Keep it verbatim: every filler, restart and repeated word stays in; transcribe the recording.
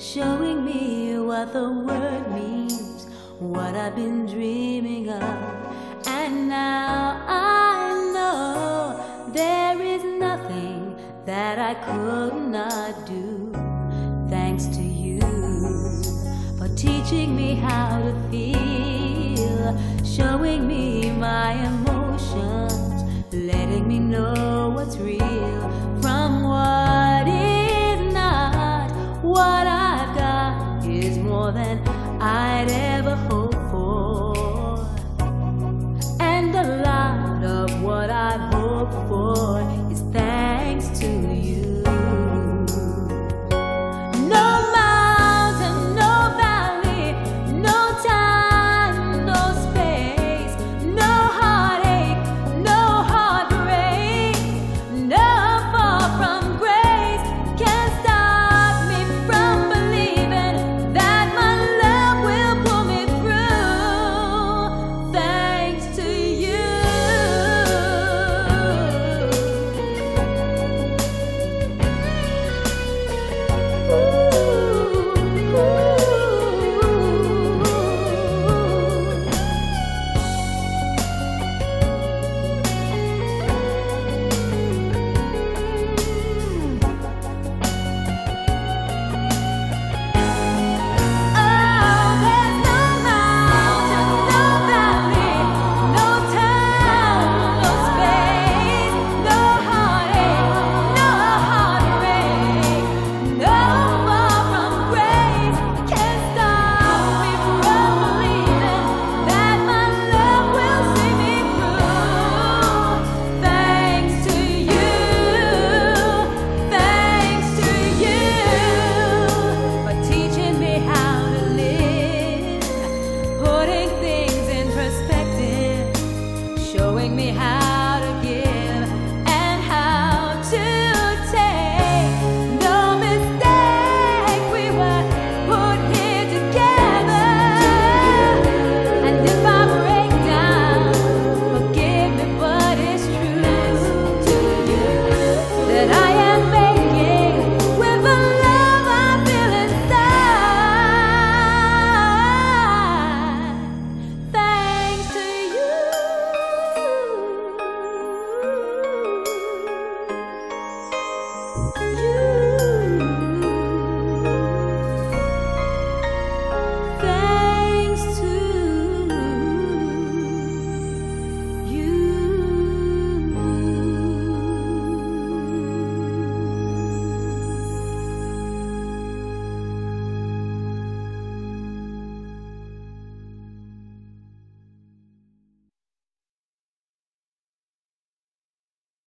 Showing me what the word means, what I've been dreaming of. And now I know there is nothing that I could not do. Thanks to you for teaching me how to feel, showing me my emotions, letting me know what's real from what is not. What I than I'd ever hoped for, and a lot of what I've hoped for is thanks to you. No mountain, no valley, no time, no space, no heartache, no heartbreak, no fall from grace can stop me from believing that you.